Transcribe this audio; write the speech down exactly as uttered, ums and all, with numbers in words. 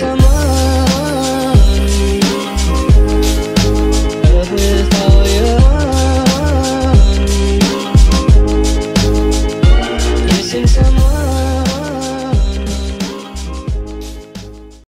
Some